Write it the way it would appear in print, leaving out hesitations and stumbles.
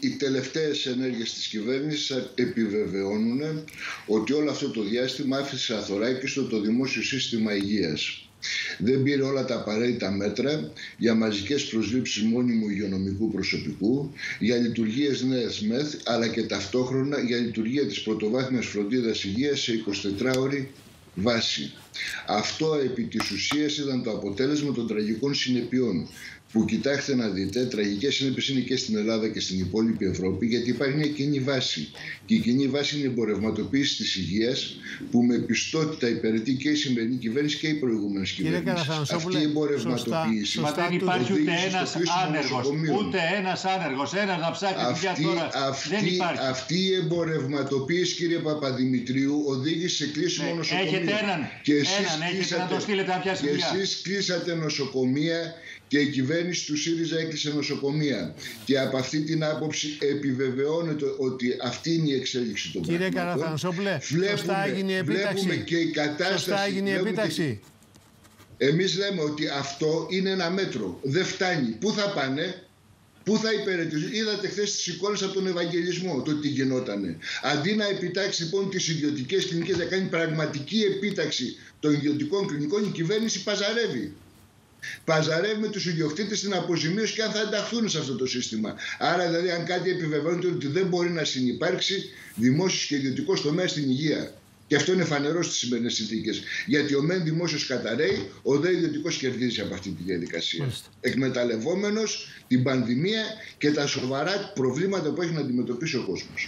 Οι τελευταίες ενέργειες της κυβέρνησης επιβεβαιώνουν ότι όλο αυτό το διάστημα άφησε αθωράκιστο το δημόσιο σύστημα υγείας. Δεν πήρε όλα τα απαραίτητα μέτρα για μαζικές προσλήψεις μόνιμου υγειονομικού προσωπικού, για λειτουργίες νέες ΜΕΘ, αλλά και ταυτόχρονα για λειτουργία της πρωτοβάθμιας φροντίδας υγείας σε 24ωρη βάση. Αυτό επί της ουσίας ήταν το αποτέλεσμα των τραγικών συνεπειών. Που κοιτάξτε να δείτε, τραγικές συνέπειες είναι και στην Ελλάδα και στην υπόλοιπη Ευρώπη, γιατί υπάρχει μια κοινή βάση. Και η κοινή βάση είναι η εμπορευματοποίηση της υγείας, που με πιστότητα υπηρετεί και η σημερινή κυβέρνηση και οι προηγούμενες κυβερνήσεις. Αυτή η εμπορευματοποίηση. Μα δεν υπάρχει ούτε ένας άνεργος. Ένας να ψάχνει δουλειά τώρα. Αυτή η εμπορευματοποίηση, κύριε Παπαδημητρίου, οδήγησε σε κλείσιμο νοσοκομείων. Έχετε έναν. Και εσείς κλείσατε νοσοκομεία. Και η κυβέρνηση του ΣΥΡΙΖΑ έκλεισε νοσοκομεία. Και από αυτή την άποψη επιβεβαιώνεται ότι αυτή είναι η εξέλιξη των πραγμάτων. Κύριε Καραθανασόπουλε, σωστά έγινε η επίταξη. Βλέπουμε και η κατάσταση. Σωστά έγινε η επίταξη. Εμείς λέμε ότι αυτό είναι ένα μέτρο. Δεν φτάνει. Πού θα πάνε, πού θα υπηρετήσουν. Είδατε χθες τις εικόνες από τον Ευαγγελισμό, το τι γινότανε. Αντί να επιτάξει λοιπόν τις ιδιωτικές κλινικές, να κάνει πραγματική επίταξη των ιδιωτικών κλινικών, η κυβέρνηση παζαρεύει. Παζαρεύει με τους ιδιοκτήτες στην αποζημίωση και αν θα ενταχθούν σε αυτό το σύστημα. Άρα, δηλαδή, αν κάτι επιβεβαιώνεται ότι δεν μπορεί να συνυπάρξει δημόσιος και ιδιωτικός τομέας στην υγεία. Και αυτό είναι φανερό στις σημερινές συνθήκες. Γιατί ο μεν δημόσιος καταραίει, ο δε ιδιωτικός κερδίζει από αυτή τη διαδικασία. Εκμεταλλευόμενος την πανδημία και τα σοβαρά προβλήματα που έχει να αντιμετωπίσει ο κόσμος.